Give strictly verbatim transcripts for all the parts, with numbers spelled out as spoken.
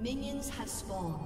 Minions have spawned.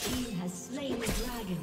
team has slain the dragon.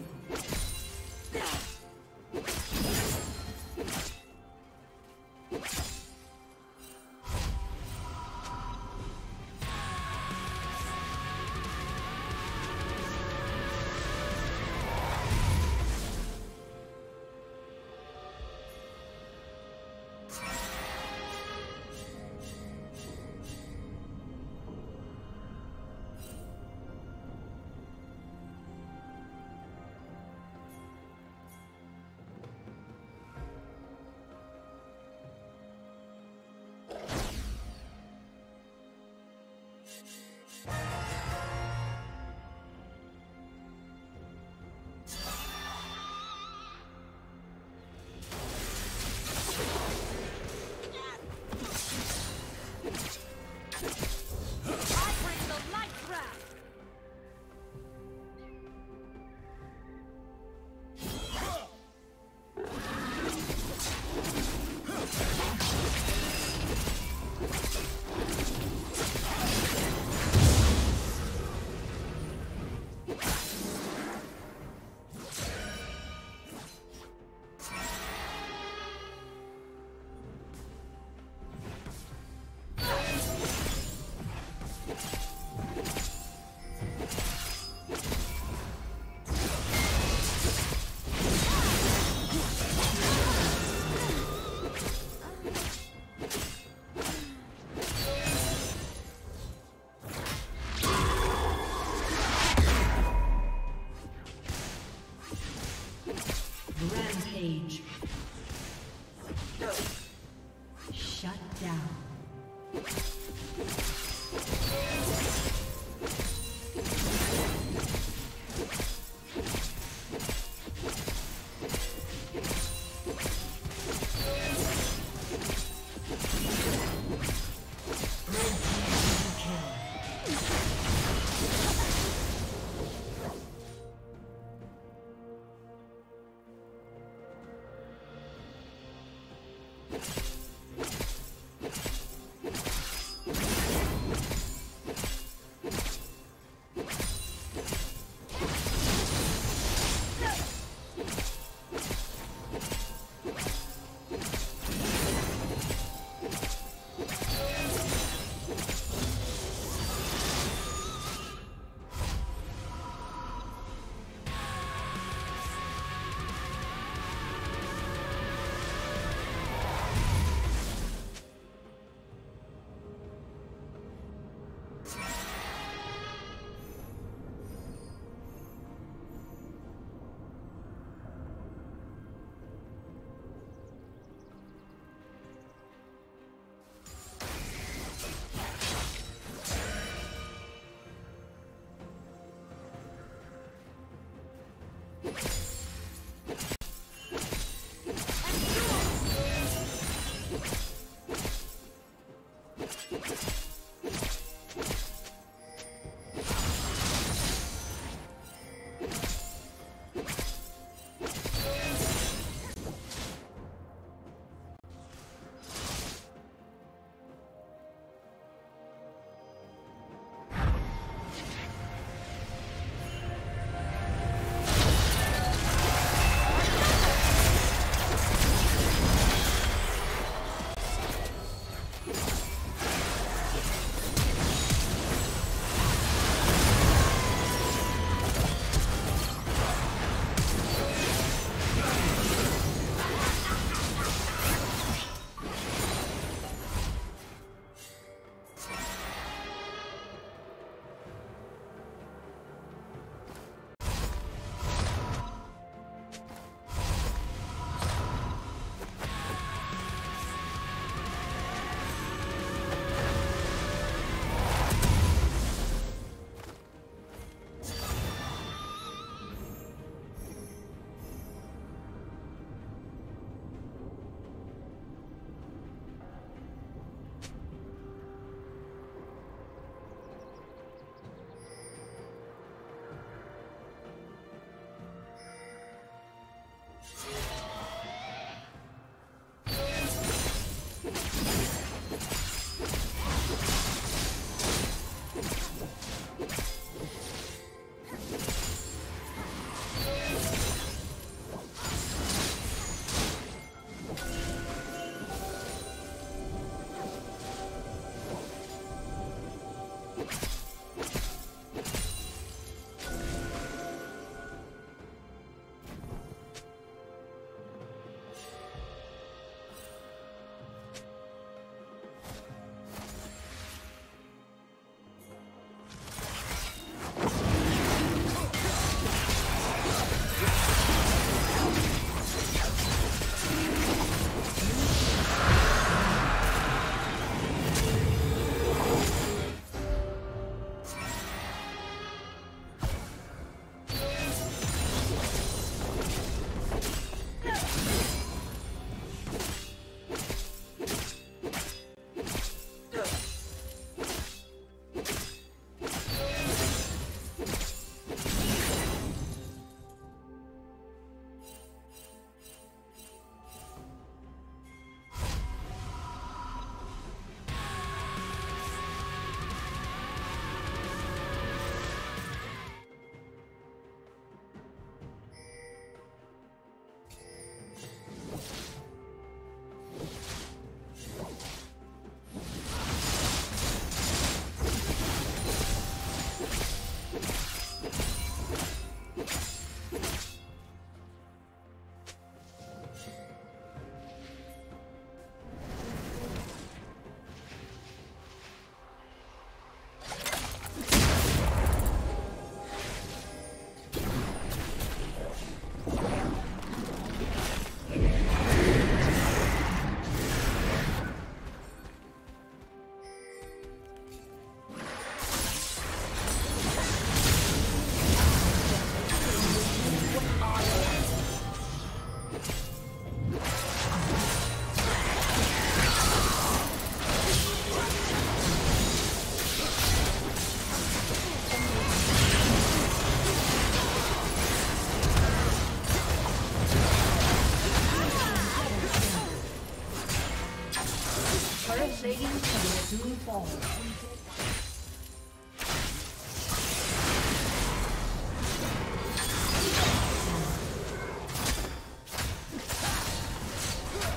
soon fall.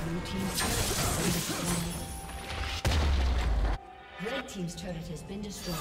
Blue team's turret has been destroyed. Red team's turret has been destroyed.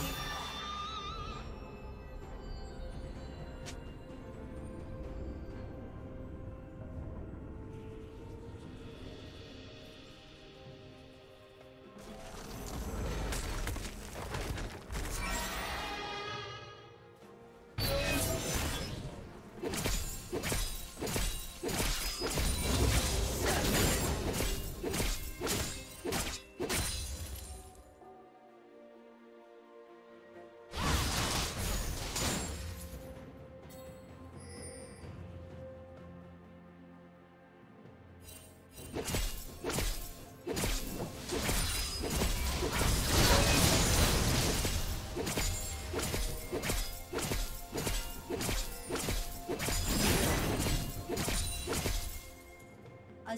A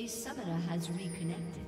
A summoner has reconnected.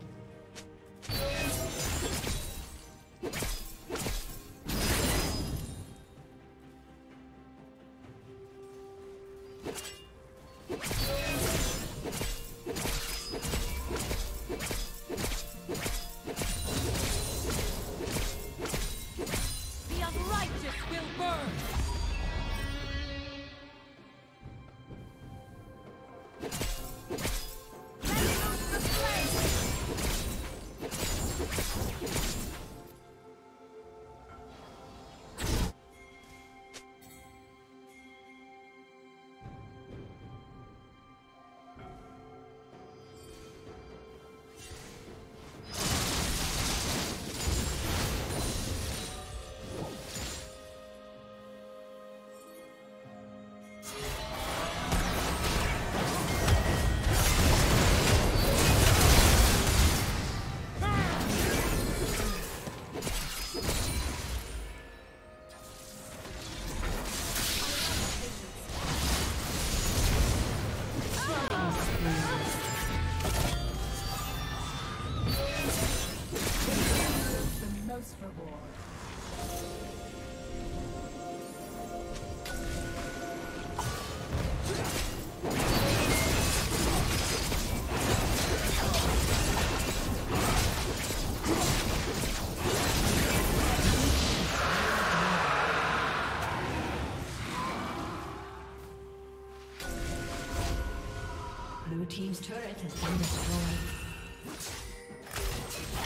Blue team's turret has been destroyed.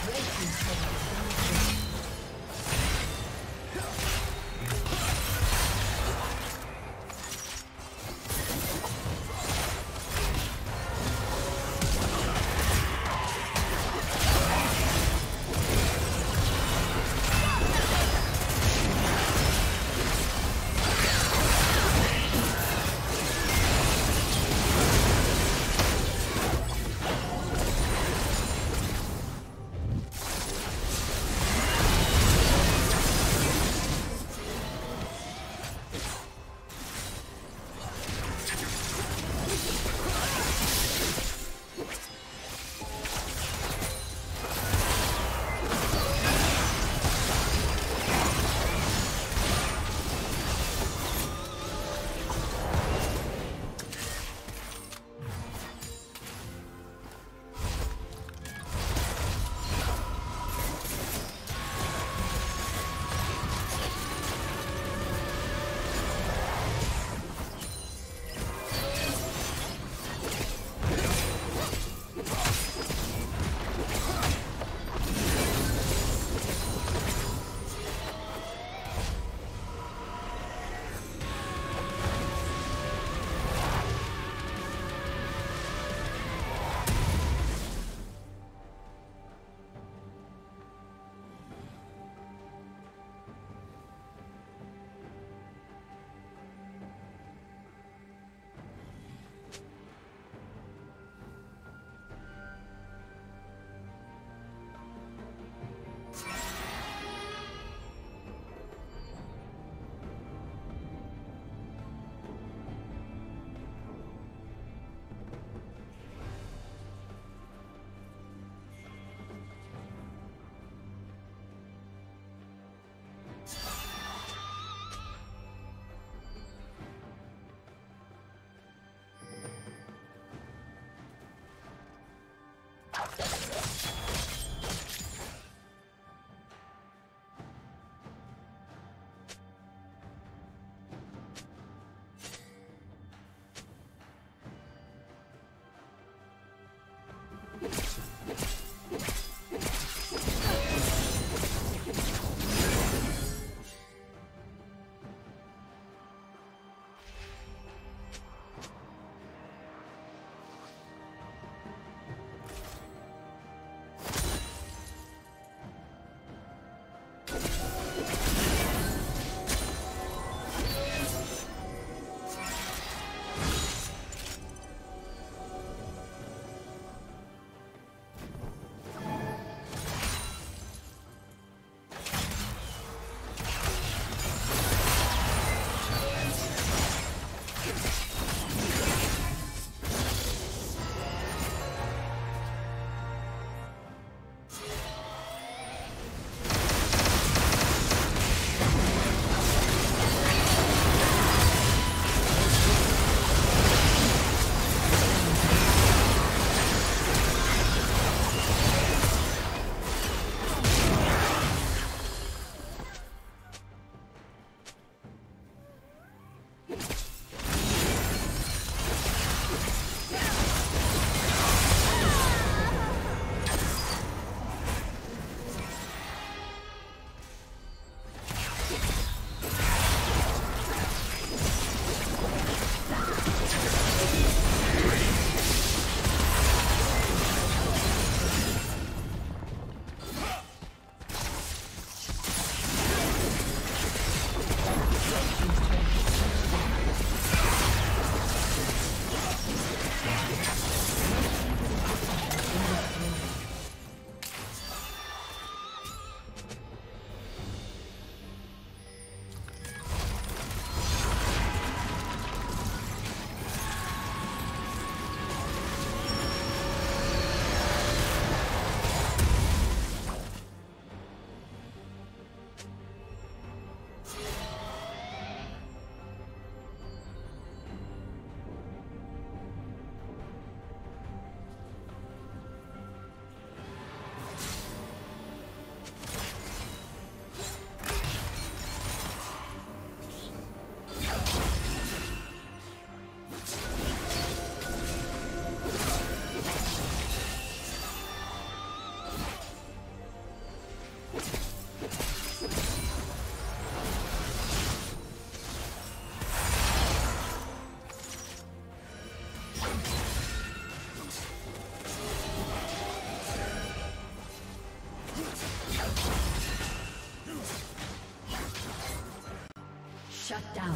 Red team's turret has been destroyed. Shut down.